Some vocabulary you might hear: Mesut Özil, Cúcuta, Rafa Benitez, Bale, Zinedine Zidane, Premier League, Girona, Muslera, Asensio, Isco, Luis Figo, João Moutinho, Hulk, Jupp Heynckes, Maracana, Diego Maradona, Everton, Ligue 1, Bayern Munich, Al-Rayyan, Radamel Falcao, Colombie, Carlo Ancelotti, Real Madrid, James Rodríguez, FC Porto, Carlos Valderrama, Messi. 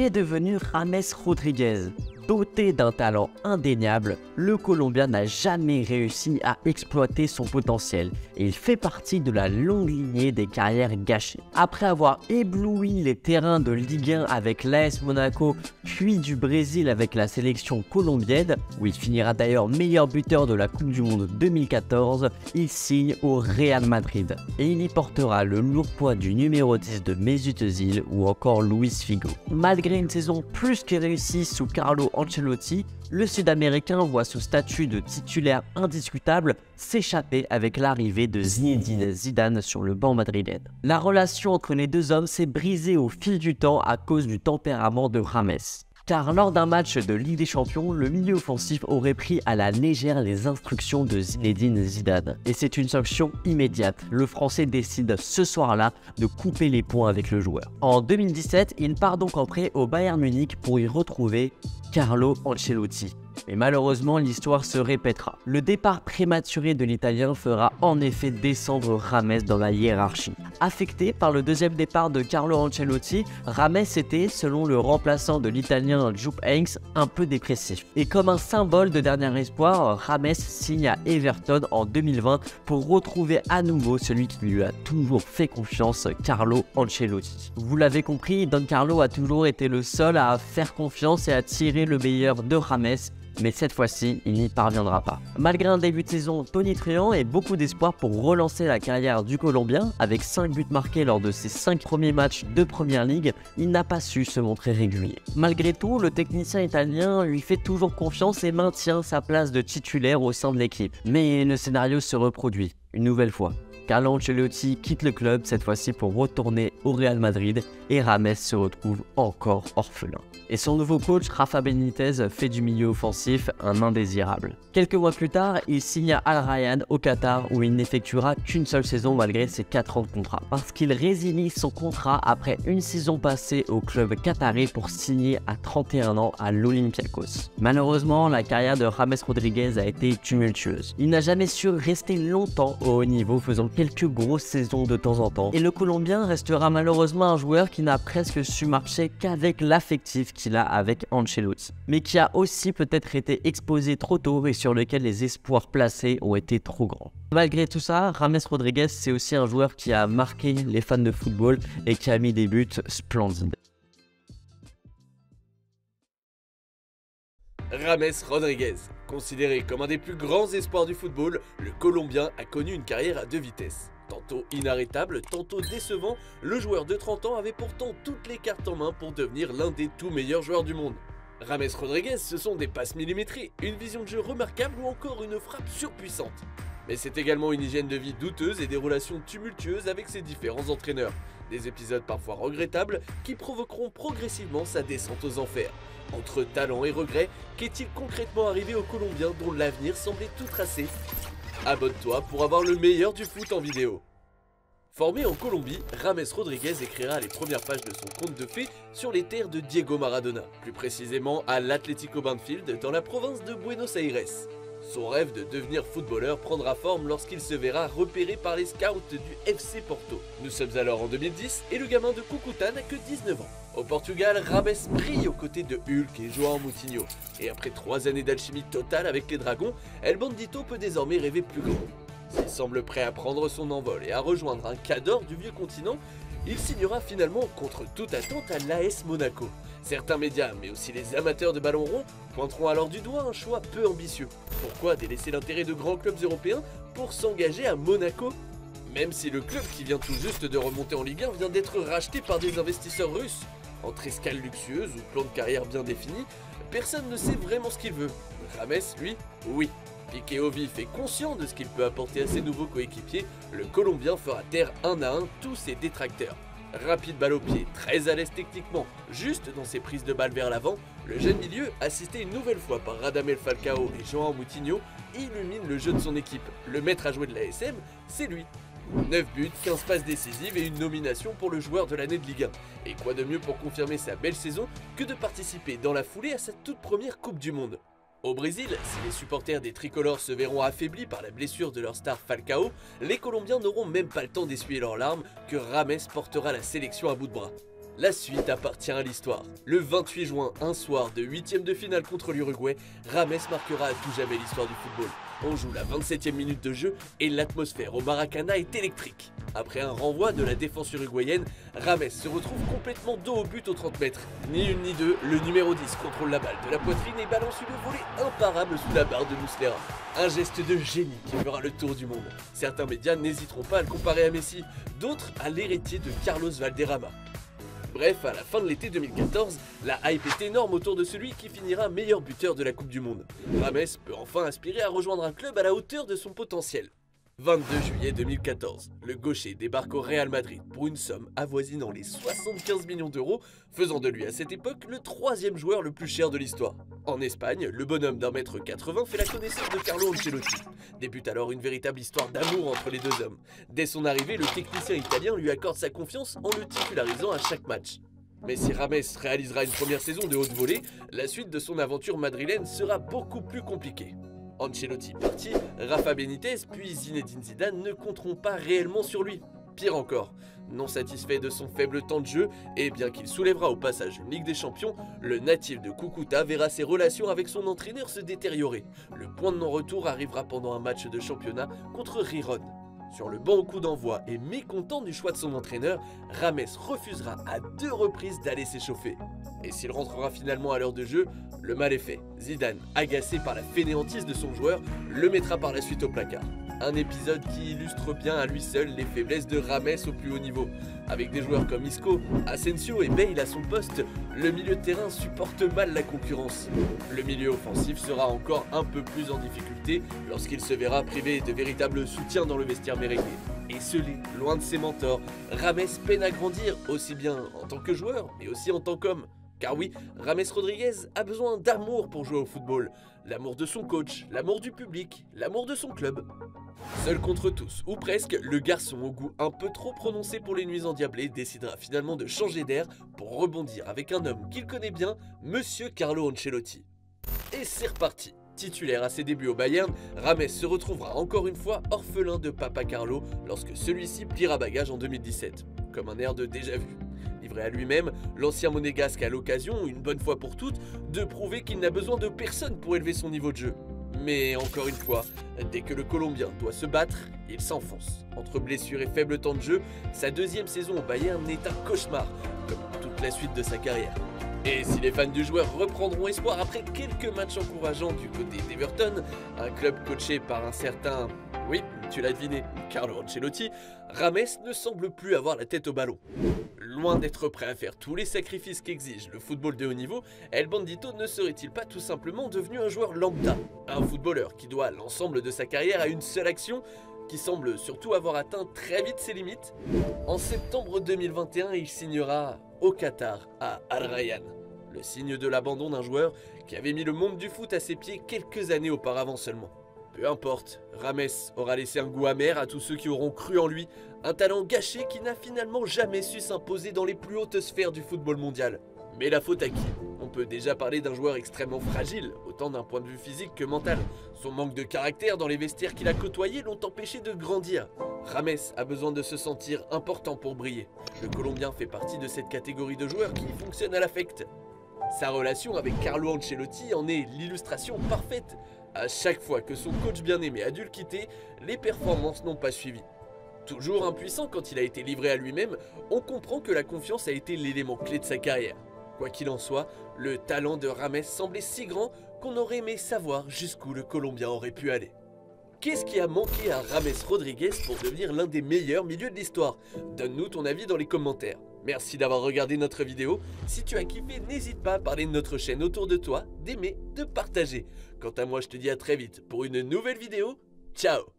qui est devenu James Rodríguez. Doté d'un talent indéniable, le Colombien n'a jamais réussi à exploiter son potentiel et il fait partie de la longue lignée des carrières gâchées. Après avoir ébloui les terrains de Ligue 1 avec l'AS Monaco, puis du Brésil avec la sélection colombienne, où il finira d'ailleurs meilleur buteur de la Coupe du Monde 2014, il signe au Real Madrid et il y portera le lourd poids du numéro 10 de Mesut Özil ou encore Luis Figo. Malgré une saison plus que réussie sous Carlo Ancelotti, le Sud-Américain voit ce statut de titulaire indiscutable s'échapper avec l'arrivée de Zinedine Zidane sur le banc madrilène. La relation entre les deux hommes s'est brisée au fil du temps à cause du tempérament de James. Car lors d'un match de Ligue des Champions, le milieu offensif aurait pris à la légère les instructions de Zinedine Zidane. Et c'est une sanction immédiate, le Français décide ce soir-là de couper les ponts avec le joueur. En 2017, il part donc en prêt au Bayern Munich pour y retrouver Carlo Ancelotti. Mais malheureusement, l'histoire se répétera. Le départ prématuré de l'Italien fera en effet descendre James dans la hiérarchie. Affecté par le deuxième départ de Carlo Ancelotti, James était, selon le remplaçant de l'Italien Jupp Heynckes, un peu dépressif. Et comme un symbole de dernier espoir, James signe à Everton en 2020 pour retrouver à nouveau celui qui lui a toujours fait confiance, Carlo Ancelotti. Vous l'avez compris, Don Carlo a toujours été le seul à faire confiance et à tirer le meilleur de James. Mais cette fois-ci, il n'y parviendra pas. Malgré un début de saison tonitruant et beaucoup d'espoir pour relancer la carrière du Colombien, avec 5 buts marqués lors de ses 5 premiers matchs de Première Ligue, il n'a pas su se montrer régulier. Malgré tout, le technicien italien lui fait toujours confiance et maintient sa place de titulaire au sein de l'équipe. Mais le scénario se reproduit, une nouvelle fois. Carlo Ancelotti quitte le club, cette fois-ci pour retourner au Real Madrid, et James se retrouve encore orphelin. Et son nouveau coach, Rafa Benitez, fait du milieu offensif un indésirable. Quelques mois plus tard, il signe à Al-Rayyan au Qatar, où il n'effectuera qu'une seule saison malgré ses 4 ans de contrat. Parce qu'il résilie son contrat après une saison passée au club qatarais pour signer à 31 ans à l'Olympiakos. Malheureusement, la carrière de James Rodríguez a été tumultueuse. Il n'a jamais su rester longtemps au haut niveau, faisant quelques grosses saisons de temps en temps, et le Colombien restera malheureusement un joueur qui n'a presque su marcher qu'avec l'affectif qu'il a avec Ancelotti, mais qui a aussi peut-être été exposé trop tôt et sur lequel les espoirs placés ont été trop grands. Malgré tout ça, James Rodríguez, c'est aussi un joueur qui a marqué les fans de football et qui a mis des buts splendides. James Rodríguez. Considéré comme un des plus grands espoirs du football, le Colombien a connu une carrière à 2 vitesses. Tantôt inarrêtable, tantôt décevant, le joueur de 30 ans avait pourtant toutes les cartes en main pour devenir l'un des tout meilleurs joueurs du monde. James Rodríguez, ce sont des passes millimétrées, une vision de jeu remarquable ou encore une frappe surpuissante. Mais c'est également une hygiène de vie douteuse et des relations tumultueuses avec ses différents entraîneurs. Des épisodes parfois regrettables qui provoqueront progressivement sa descente aux enfers. Entre talent et regret, qu'est-il concrètement arrivé aux Colombiens dont l'avenir semblait tout tracé? Abonne-toi pour avoir le meilleur du foot en vidéo. Formé en Colombie, James Rodríguez écrira les premières pages de son conte de fées sur les terres de Diego Maradona, plus précisément à l'Atlético Banfield dans la province de Buenos Aires. Son rêve de devenir footballeur prendra forme lorsqu'il se verra repéré par les scouts du FC Porto. Nous sommes alors en 2010 et le gamin de Cúcuta n'a que 19 ans. Au Portugal, James brille aux côtés de Hulk et João Moutinho. Et après 3 années d'alchimie totale avec les Dragons, El Bandito peut désormais rêver plus grand. S'il semble prêt à prendre son envol et à rejoindre un cador du vieux continent, il signera finalement contre toute attente à l'AS Monaco. Certains médias, mais aussi les amateurs de ballon rond, pointeront alors du doigt un choix peu ambitieux. Pourquoi délaisser l'intérêt de grands clubs européens pour s'engager à Monaco? Même si le club qui vient tout juste de remonter en Ligue 1 vient d'être racheté par des investisseurs russes. Entre escale luxueuse ou plan de carrière bien défini, personne ne sait vraiment ce qu'il veut. James, lui, oui. Piqué au vif et conscient de ce qu'il peut apporter à ses nouveaux coéquipiers, le Colombien fera taire un à un tous ses détracteurs. Rapide balle au pied, très à l'aise techniquement, juste dans ses prises de balles vers l'avant, le jeune milieu, assisté une nouvelle fois par Radamel Falcao et João Moutinho, illumine le jeu de son équipe. Le maître à jouer de l'ASM, c'est lui. 9 buts, 15 passes décisives et une nomination pour le joueur de l'année de Ligue 1. Et quoi de mieux pour confirmer sa belle saison que de participer dans la foulée à sa toute première Coupe du Monde. Au Brésil, si les supporters des tricolores se verront affaiblis par la blessure de leur star Falcao, les Colombiens n'auront même pas le temps d'essuyer leurs larmes que James portera la sélection à bout de bras. La suite appartient à l'histoire. Le 28 juin, un soir de 8e de finale contre l'Uruguay, Rames marquera à tout jamais l'histoire du football. On joue la 27e minute de jeu et l'atmosphère au Maracana est électrique. Après un renvoi de la défense uruguayenne, Rames se retrouve complètement dos au but aux 30 mètres. Ni une ni deux, le numéro 10 contrôle la balle de la poitrine et balance une volée imparable sous la barre de Muslera. Un geste de génie qui fera le tour du monde. Certains médias n'hésiteront pas à le comparer à Messi, d'autres à l'héritier de Carlos Valderrama. Bref, à la fin de l'été 2014, la hype est énorme autour de celui qui finira meilleur buteur de la Coupe du Monde. Rames peut enfin aspirer à rejoindre un club à la hauteur de son potentiel. 22 juillet 2014, le gaucher débarque au Real Madrid pour une somme avoisinant les 75 millions d'euros, faisant de lui à cette époque le troisième joueur le plus cher de l'histoire. En Espagne, le bonhomme d'un mètre 80 fait la connaissance de Carlo Ancelotti. Débute alors une véritable histoire d'amour entre les deux hommes. Dès son arrivée, le technicien italien lui accorde sa confiance en le titularisant à chaque match. Mais si Rames réalisera une première saison de haute volée, la suite de son aventure madrilène sera beaucoup plus compliquée. Ancelotti parti, Rafa Benitez puis Zinedine Zidane ne compteront pas réellement sur lui. Pire encore, non satisfait de son faible temps de jeu, et bien qu'il soulèvera au passage une Ligue des Champions, le natif de Cúcuta verra ses relations avec son entraîneur se détériorer. Le point de non-retour arrivera pendant un match de championnat contre Girona. Sur le banc au coup d'envoi et mécontent du choix de son entraîneur, Rames refusera à 2 reprises d'aller s'échauffer. Et s'il rentrera finalement à l'heure de jeu, le mal est fait. Zidane, agacé par la fainéantise de son joueur, le mettra par la suite au placard. Un épisode qui illustre bien à lui seul les faiblesses de Rames au plus haut niveau. Avec des joueurs comme Isco, Asensio et Bale à son poste, le milieu de terrain supporte mal la concurrence. Le milieu offensif sera encore un peu plus en difficulté lorsqu'il se verra privé de véritable soutien dans le vestiaire merengue. Et celui, loin de ses mentors, Rames peine à grandir aussi bien en tant que joueur mais aussi en tant qu'homme. Car oui, James Rodríguez a besoin d'amour pour jouer au football. L'amour de son coach, l'amour du public, l'amour de son club. Seul contre tous, ou presque, le garçon au goût un peu trop prononcé pour les nuits endiablées décidera finalement de changer d'air pour rebondir avec un homme qu'il connaît bien, Monsieur Carlo Ancelotti. Et c'est reparti. Titulaire à ses débuts au Bayern, Rames se retrouvera encore une fois orphelin de Papa Carlo lorsque celui-ci pliera bagage en 2017. Comme un air de déjà-vu. Livré à lui-même, l'ancien monégasque a l'occasion, une bonne fois pour toutes, de prouver qu'il n'a besoin de personne pour élever son niveau de jeu. Mais encore une fois, dès que le Colombien doit se battre, il s'enfonce. Entre blessures et faible temps de jeu, sa deuxième saison au Bayern est un cauchemar, comme toute la suite de sa carrière. Et si les fans du joueur reprendront espoir après quelques matchs encourageants du côté d'Everton, un club coaché par un certain... oui, tu l'as deviné, Carlo Ancelotti, Rames ne semble plus avoir la tête au ballon. Loin d'être prêt à faire tous les sacrifices qu'exige le football de haut niveau, El Bandito ne serait-il pas tout simplement devenu un joueur lambda? Un footballeur qui doit l'ensemble de sa carrière à une seule action, qui semble surtout avoir atteint très vite ses limites. En septembre 2021, il signera au Qatar à Al-Rayyan. Le signe de l'abandon d'un joueur qui avait mis le monde du foot à ses pieds quelques années auparavant seulement. Peu importe, Rames aura laissé un goût amer à tous ceux qui auront cru en lui, un talent gâché qui n'a finalement jamais su s'imposer dans les plus hautes sphères du football mondial. Mais la faute à qui? On peut déjà parler d'un joueur extrêmement fragile, autant d'un point de vue physique que mental. Son manque de caractère dans les vestiaires qu'il a côtoyés l'ont empêché de grandir. Rames a besoin de se sentir important pour briller. Le Colombien fait partie de cette catégorie de joueurs qui fonctionnent à l'affect. Sa relation avec Carlo Ancelotti en est l'illustration parfaite. À chaque fois que son coach bien-aimé a dû le quitter, les performances n'ont pas suivi. Toujours impuissant quand il a été livré à lui-même, on comprend que la confiance a été l'élément clé de sa carrière. Quoi qu'il en soit, le talent de Rames semblait si grand qu'on aurait aimé savoir jusqu'où le Colombien aurait pu aller. Qu'est-ce qui a manqué à Rames Rodríguez pour devenir l'un des meilleurs milieux de l'histoire? Donne-nous ton avis dans les commentaires. Merci d'avoir regardé notre vidéo. Si tu as kiffé, n'hésite pas à parler de notre chaîne autour de toi, d'aimer, de partager. Quant à moi, je te dis à très vite pour une nouvelle vidéo. Ciao!